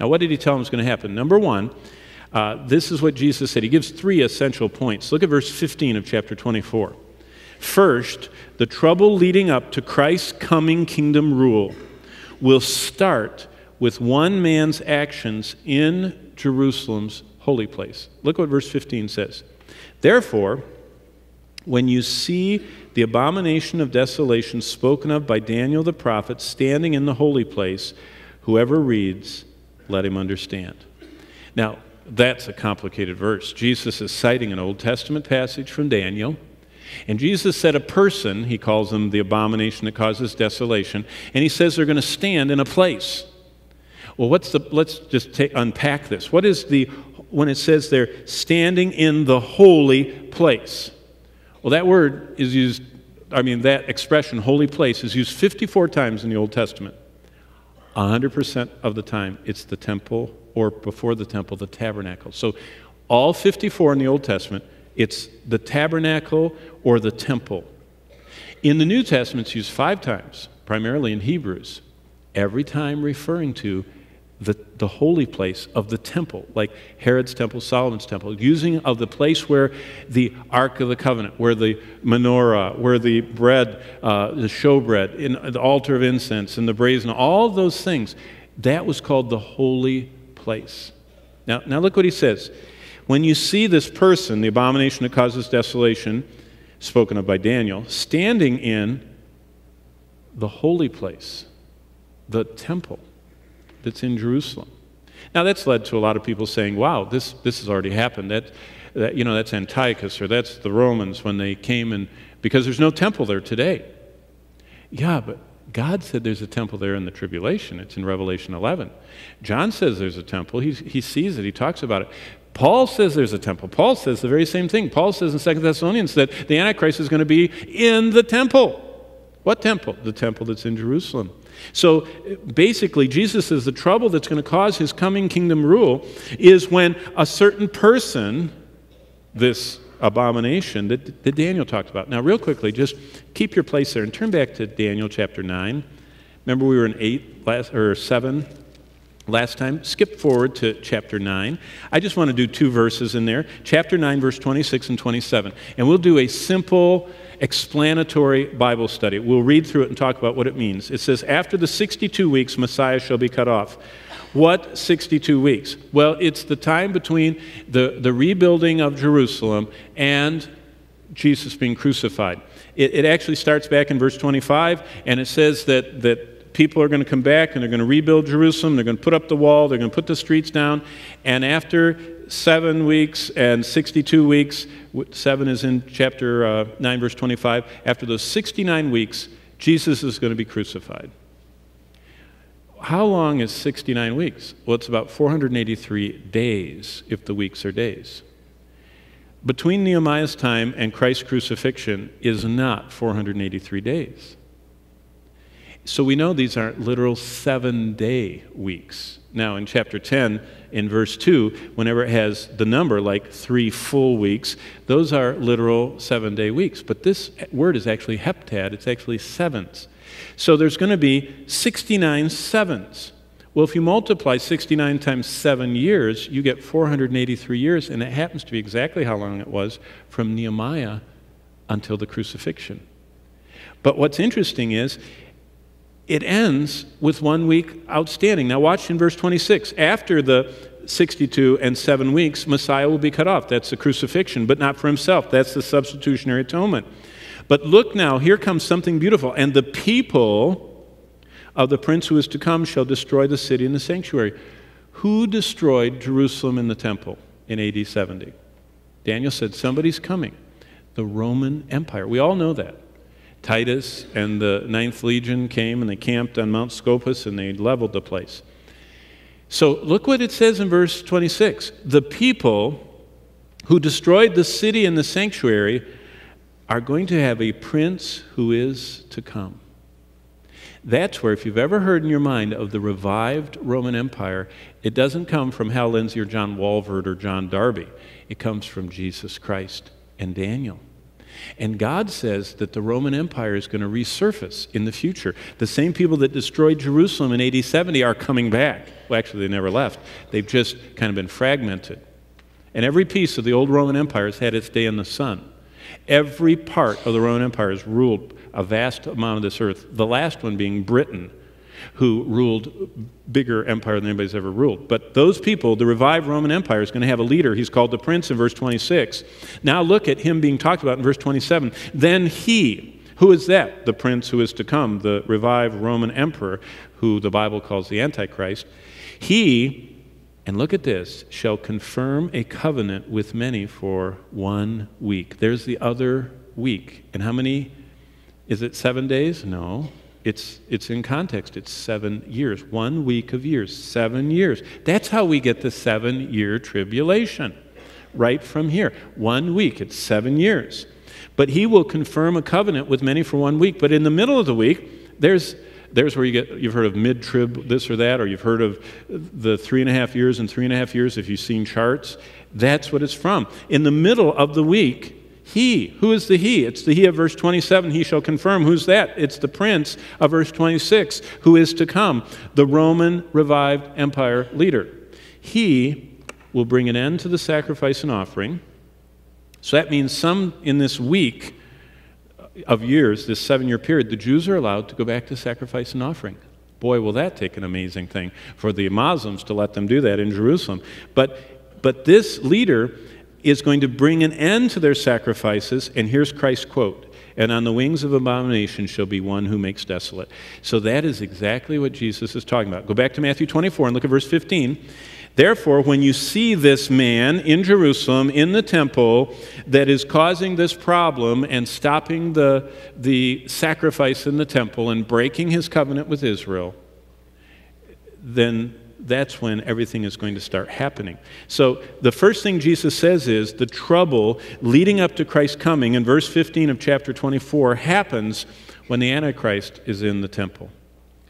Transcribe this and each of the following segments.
Now, what did he tell them was going to happen? Number one, this is what Jesus said. He gives three essential points. Look at verse 15 of chapter 24. First, the trouble leading up to Christ's coming kingdom rule will start with one man's actions in Jerusalem's holy place. Look what verse 15 says. Therefore, when you see the abomination of desolation spoken of by Daniel the prophet standing in the holy place, whoever reads, let him understand. Now, that's a complicated verse. Jesus is citing an Old Testament passage from Daniel. And Jesus said a person, he calls them the abomination that causes desolation, and he says they're going to stand in a place. Well, let's just unpack this. What is when it says they're standing in the holy place? Well, that word is used, I mean, that expression, holy place, is used 54 times in the Old Testament. 100% of the time, it's the temple, or before the temple, the tabernacle. So all 54 in the Old Testament, it's the tabernacle or the temple. In the New Testament, it's used 5 times, primarily in Hebrews, every time referring to the holy place of the temple, like Herod's temple, Solomon's temple, using of the place where the Ark of the Covenant, where the menorah, where the bread, the showbread, in the altar of incense, and the brazen, all of those things, that was called the holy place. Now look what he says. When you see this person, the abomination that causes desolation, spoken of by Daniel, standing in the holy place, the temple that's in Jerusalem. Now, that's led to a lot of people saying, wow, this has already happened. That's Antiochus, or that's the Romans when they came, and because there's no temple there today. Yeah, but God said there's a temple there in the tribulation. It's in Revelation 11. John says there's a temple. He sees it. He talks about it. Paul says there's a temple. Paul says the very same thing. Paul says in 2 Thessalonians that the Antichrist is going to be in the temple. What temple? The temple that's in Jerusalem. So basically, Jesus says the trouble that's going to cause his coming kingdom rule is when a certain person, this abomination that Daniel talked about. Now, real quickly, just keep your place there and turn back to Daniel chapter 9. Remember, we were in 7 last time. Skip forward to chapter 9. I just want to do 2 verses in there. Chapter 9, verse 26 and 27. And we'll do a simple explanatory Bible study. We'll read through it and talk about what it means. It says, after the 62 weeks, Messiah shall be cut off. What 62 weeks? Well, it's the time between the rebuilding of Jerusalem and Jesus being crucified. It actually starts back in verse 25, and it says that people are going to come back, and they're going to rebuild Jerusalem. They're going to put up the wall. They're going to put the streets down. And after 7 weeks and 62 weeks, 7 is in chapter 9, verse 25, after those 69 weeks, Jesus is going to be crucified. How long is 69 weeks? Well, it's about 483 days, if the weeks are days. Between Nehemiah's time and Christ's crucifixion is not 483 days. So we know these aren't literal 7-day weeks. Now, in chapter 10, in verse 2, whenever it has the number, like 3 full weeks, those are literal 7-day weeks. But this word is actually heptad. It's actually sevens. So there's going to be 69 sevens. Well, if you multiply 69 times 7 years, you get 483 years, and it happens to be exactly how long it was from Nehemiah until the crucifixion. But what's interesting is, it ends with 1 week outstanding. Now watch in verse 26. After the 62 and 7 weeks, Messiah will be cut off. That's the crucifixion, but not for himself. That's the substitutionary atonement. But look now, here comes something beautiful. And the people of the prince who is to come shall destroy the city and the sanctuary. Who destroyed Jerusalem and the temple in AD 70? Daniel said, somebody's coming. The Roman Empire. We all know that. Titus and the 9th Legion came, and they camped on Mount Scopus, and they leveled the place. So look what it says in verse 26. The people who destroyed the city and the sanctuary are going to have a prince who is to come. That's where, if you've ever heard in your mind of the revived Roman Empire, it doesn't come from Hal Lindsey or John Walvoord or John Darby. It comes from Jesus Christ and Daniel. And God says that the Roman Empire is going to resurface in the future. The same people that destroyed Jerusalem in AD 70 are coming back. Well, actually, they never left. They've just kind of been fragmented. And every piece of the old Roman Empire has had its day in the sun. Every part of the Roman Empire has ruled a vast amount of this earth, the last one being Britain, who ruled bigger empire than anybody's ever ruled. But those people, the revived Roman Empire, is going to have a leader. He's called the Prince in verse 26. Now look at him being talked about in verse 27. Then he, who is that? The Prince who is to come, the revived Roman Emperor, who the Bible calls the Antichrist. He, and look at this, shall confirm a covenant with many for 1 week. There's the other week. And how many? Is it 7 days? No. It's in context. It's 7 years. 1 week of years. 7 years. That's how we get the 7-year tribulation. Right from here. 1 week. It's 7 years. But he will confirm a covenant with many for 1 week. But in the middle of the week, there's where you get, you've heard of mid-trib this or that, or you've heard of the 3.5 years and 3.5 years if you've seen charts. That's what it's from. In the middle of the week, he, who is the he? It's the he of verse 27, he shall confirm. Who's that? It's the Prince of verse 26, who is to come, the Roman revived empire leader. He will bring an end to the sacrifice and offering. So that means some in this week of years, this 7-year period, the Jews are allowed to go back to sacrifice and offering. Boy, will that take an amazing thing for the Muslims to let them do that in Jerusalem. But this leader is going to bring an end to their sacrifices, and here's Christ's quote, and on the wings of abomination shall be one who makes desolate. So that is exactly what Jesus is talking about. Go back to Matthew 24 and look at verse 15. Therefore, when you see this man in Jerusalem, in the temple, that is causing this problem and stopping the sacrifice in the temple and breaking his covenant with Israel, then that's when everything is going to start happening. So the first thing Jesus says is the trouble leading up to Christ's coming in verse 15 of chapter 24 happens when the Antichrist is in the temple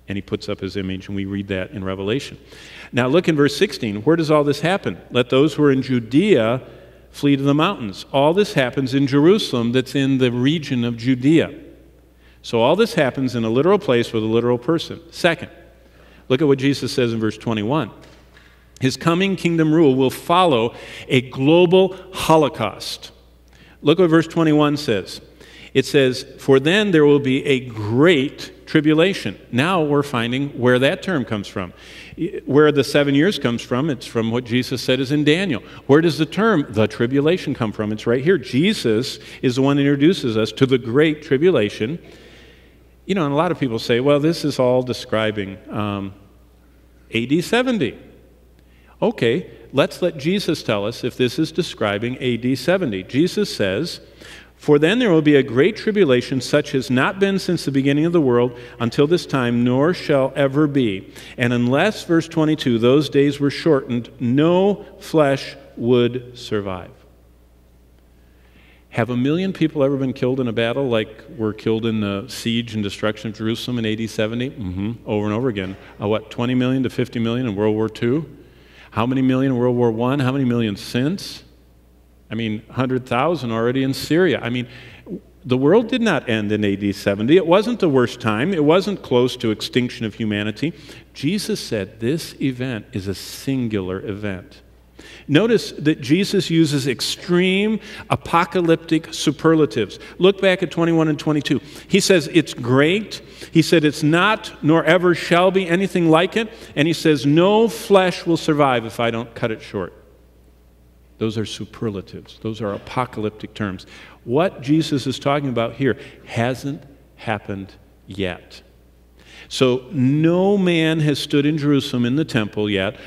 and he puts up his image, and we read that in Revelation. Now look in verse 16. Where does all this happen? Let those who are in Judea flee to the mountains. All this happens in Jerusalem, that's in the region of Judea. So all this happens in a literal place with a literal person. Second, look at what Jesus says in verse 21. His coming kingdom rule will follow a global holocaust. Look what verse 21 says. It says, for then there will be a great tribulation. Now we're finding where that term comes from. Where the 7 years comes from, it's from what Jesus said is in Daniel. Where does the term, the tribulation, come from? It's right here. Jesus is the one that introduces us to the great tribulation. You know, and a lot of people say, well, this is all describing AD 70. Okay, let's let Jesus tell us if this is describing AD 70. Jesus says, for then there will be a great tribulation such as not been since the beginning of the world until this time, nor shall ever be. And unless, verse 22, those days were shortened, no flesh would survive. Have 1 million people ever been killed in a battle like were killed in the siege and destruction of Jerusalem in AD 70? Over and over again. 20 million to 50 million in World War II? How many million in World War I? How many million since? I mean, 100,000 already in Syria. I mean, the world did not end in AD 70. It wasn't the worst time. It wasn't close to extinction of humanity. Jesus said this event is a singular event. Notice that Jesus uses extreme apocalyptic superlatives. Look back at 21 and 22. He says it's great. He said it's not, nor ever shall be anything like it. And he says no flesh will survive if I don't cut it short. Those are superlatives. Those are apocalyptic terms. What Jesus is talking about here hasn't happened yet. So no man has stood in Jerusalem in the temple yet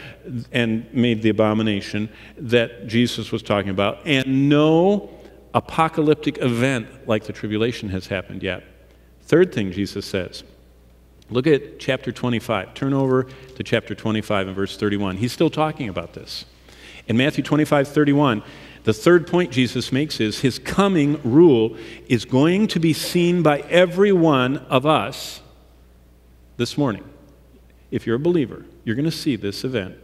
and made the abomination that Jesus was talking about, and no apocalyptic event like the tribulation has happened yet. Third thing Jesus says, look at chapter 25. Turn over to chapter 25 and verse 31. He's still talking about this. In Matthew 25:31, the third point Jesus makes is his coming rule is going to be seen by every one of us. This morning, if you're a believer, you're going to see this event.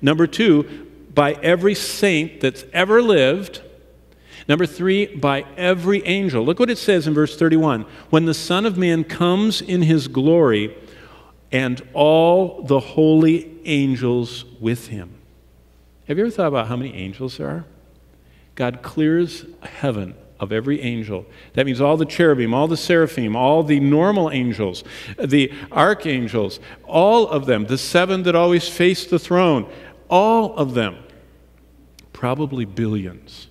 Number two, by every saint that's ever lived. Number three, by every angel. Look what it says in verse 31. When the Son of Man comes in his glory, and all the holy angels with him. Have you ever thought about how many angels there are? God clears heaven of every angel. That means all the cherubim, all the seraphim, all the normal angels, the archangels, all of them, the seven that always face the throne, all of them, probably billions,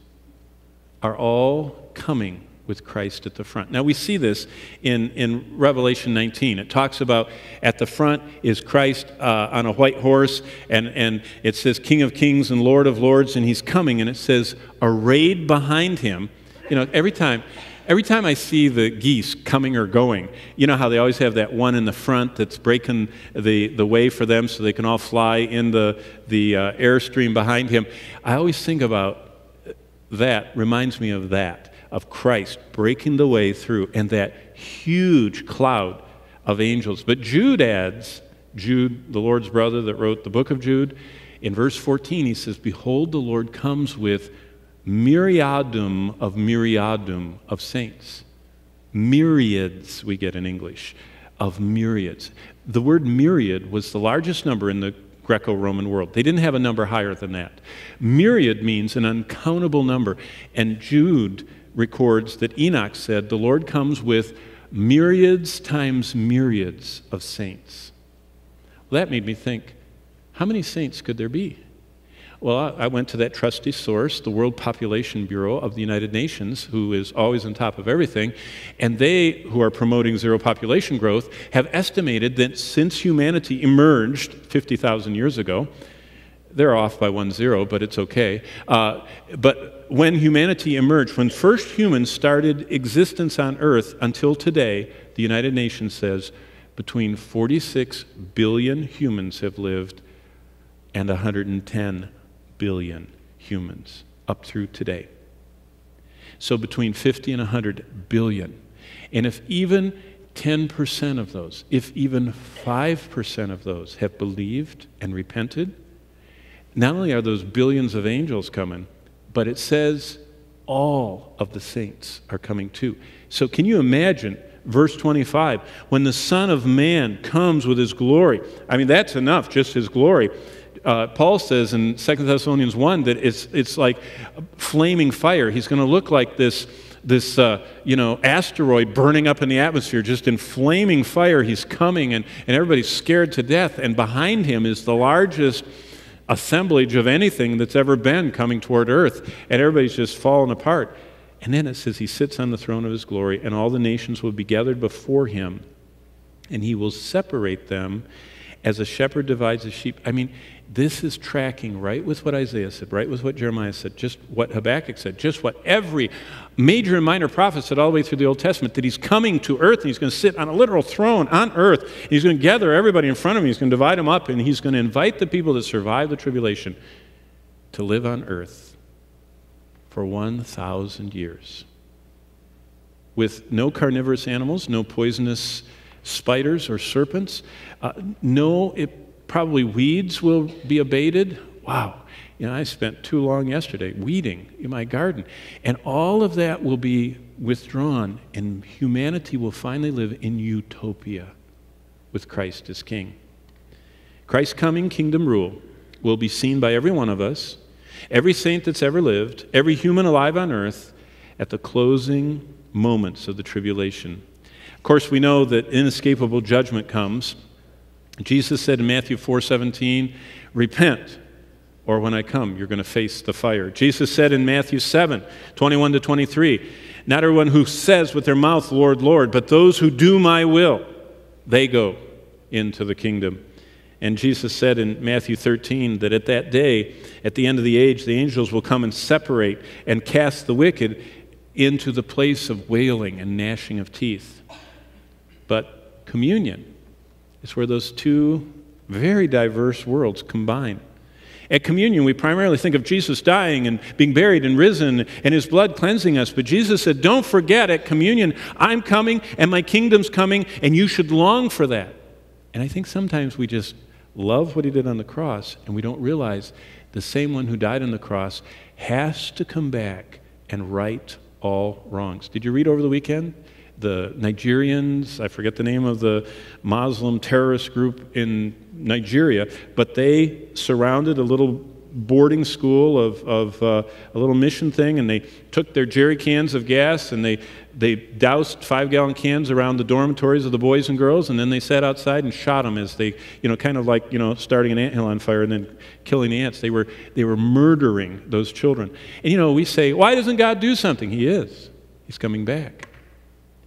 are all coming with Christ at the front. Now we see this in Revelation 19. It talks about at the front is Christ on a white horse, and it says King of Kings and Lord of Lords, and he's coming, and it says arrayed behind him. You know, every time I see the geese coming or going, you know how they always have that one in the front that's breaking the way for them so they can all fly in the airstream behind him. I always think about that, reminds me of that, of Christ breaking the way through and that huge cloud of angels. But Jude adds, Jude, the Lord's brother that wrote the book of Jude, in verse 14 he says, behold, the Lord comes with myriadum of saints. Myriads, we get in English, of myriads. The word myriad was the largest number in the Greco-Roman world. They didn't have a number higher than that. Myriad means an uncountable number. And Jude records that Enoch said, the Lord comes with myriads times myriads of saints. Well, that made me think, how many saints could there be? Well, I went to that trusty source, the World Population Bureau of the United Nations, who is always on top of everything, and they, who are promoting zero population growth, have estimated that since humanity emerged 50,000 years ago, they're off by 1 0, but it's okay. But when humanity emerged, when first humans started existence on Earth until today, the United Nations says between 46 billion humans have lived and 110 billion humans up through today. So between 50 and 100 billion. And if even 10% of those, if even 5% of those have believed and repented, not only are those billions of angels coming, but it says all of the saints are coming too. So can you imagine verse 25, when the Son of Man comes with his glory? I mean, that's enough, just his glory. Paul says in 2 Thessalonians 1 that it's like flaming fire. He's going to look like this asteroid burning up in the atmosphere, just in flaming fire. He's coming, and everybody's scared to death. And behind him is the largest assemblage of anything that's ever been coming toward earth. And everybody's just falling apart. And then it says he sits on the throne of his glory, and all the nations will be gathered before him, and he will separate them as a shepherd divides his sheep. I mean, this is tracking right with what Isaiah said, right with what Jeremiah said, just what Habakkuk said, just what every major and minor prophet said all the way through the Old Testament, that he's coming to earth and he's going to sit on a literal throne on earth. And he's going to gather everybody in front of him. He's going to divide them up, and he's going to invite the people that survive the tribulation to live on earth for 1,000 years with no carnivorous animals, no poisonous spiders or serpents, probably weeds will be abated. Wow, you know, I spent too long yesterday weeding in my garden. And all of that will be withdrawn, and humanity will finally live in utopia with Christ as King. Christ's coming kingdom rule will be seen by every one of us, every saint that's ever lived, every human alive on earth, at the closing moments of the tribulation. Of course, we know that inescapable judgment comes. Jesus said in Matthew 4:17, repent, or when I come, you're going to face the fire. Jesus said in Matthew 7:21 to 23, not everyone who says with their mouth, Lord, Lord, but those who do my will, they go into the kingdom. And Jesus said in Matthew 13 that at that day, at the end of the age, the angels will come and separate and cast the wicked into the place of wailing and gnashing of teeth. But communion is where those two very diverse worlds combine. At communion, we primarily think of Jesus dying and being buried and risen and his blood cleansing us. But Jesus said, don't forget at communion, I'm coming and my kingdom's coming, and you should long for that. And I think sometimes we just love what he did on the cross, and we don't realize the same one who died on the cross has to come back and right all wrongs. Did you read over the weekend? The Nigerians, I forget the name of the Muslim terrorist group in Nigeria, but they surrounded a little boarding school of a little mission thing, and they took their jerry cans of gas and they doused 5-gallon cans around the dormitories of the boys and girls, and then they sat outside and shot them as they, kind of like, starting an anthill on fire and then killing the ants. They were murdering those children. And we say, why doesn't God do something? He is. He's coming back.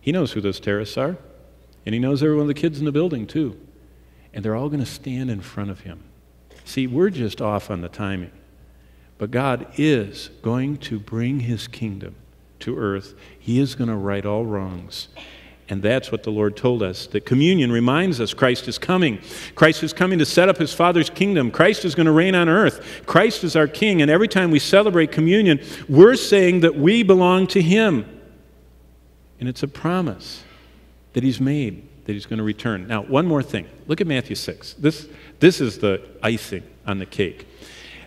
He knows who those terrorists are, and he knows every one of the kids in the building too. And they're all going to stand in front of him. See, we're just off on the timing. But God is going to bring his kingdom to earth. He is going to right all wrongs. And that's what the Lord told us. That communion reminds us Christ is coming. Christ is coming to set up his Father's kingdom. Christ is going to reign on earth. Christ is our King. And every time we celebrate communion, we're saying that we belong to him. And it's a promise that he's made, that he's going to return. Now, one more thing. Look at Matthew 6. This is the icing on the cake.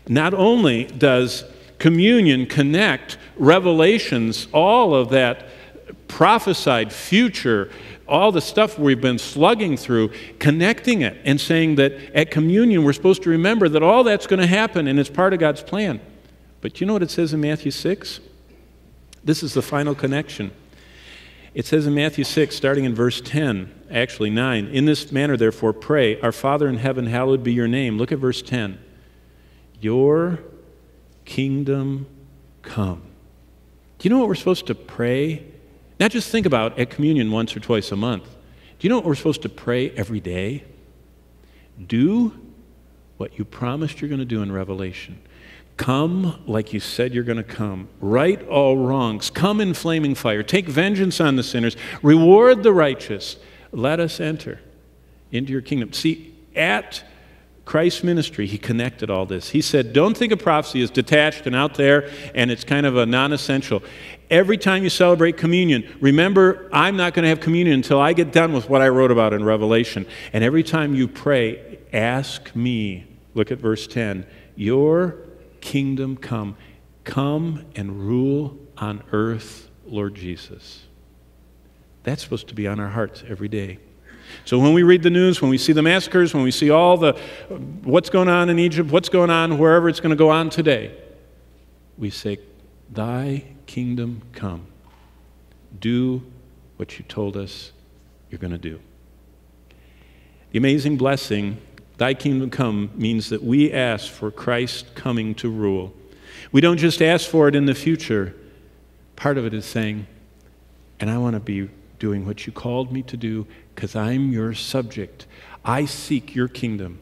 Not only does communion connect Revelations, all of that prophesied future, all the stuff we've been slugging through, connecting it and saying that at communion we're supposed to remember that all that's going to happen and it's part of God's plan. But you know what it says in Matthew 6? This is the final connection. It says in Matthew 6, starting in verse 10, actually 9, in this manner, therefore, pray, our Father in heaven, hallowed be your name. Look at verse 10. Your kingdom come. Do you know what we're supposed to pray? Not just think about at communion once or twice a month. Do you know what we're supposed to pray every day? Do what you promised you're going to do in Revelation. Come like you said you're going to come. Right all wrongs. Come in flaming fire. Take vengeance on the sinners. Reward the righteous. Let us enter into your kingdom. See, at Christ's ministry, he connected all this. He said, don't think of prophecy as detached and out there, and it's kind of a non-essential. Every time you celebrate communion, remember, I'm not going to have communion until I get done with what I wrote about in Revelation. And every time you pray, ask me. Look at verse 10. Your kingdom come. Come and rule on earth, Lord Jesus. That's supposed to be on our hearts every day. So when we read the news, when we see the massacres, when we see all the what's going on in Egypt, what's going on wherever it's going to go on today, we say, thy kingdom come. Do what you told us you're going to do. The amazing blessing, thy kingdom come, means that we ask for Christ coming to rule. We don't just ask for it in the future. Part of it is saying, and I want to be doing what you called me to do because I'm your subject. I seek your kingdom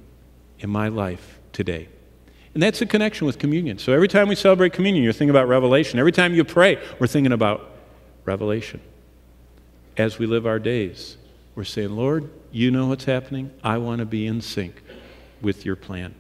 in my life today. And that's a connection with communion. So every time we celebrate communion, you're thinking about Revelation. Every time you pray, we're thinking about Revelation. As we live our days, we're saying, Lord, you know what's happening. I want to be in sync with your plan.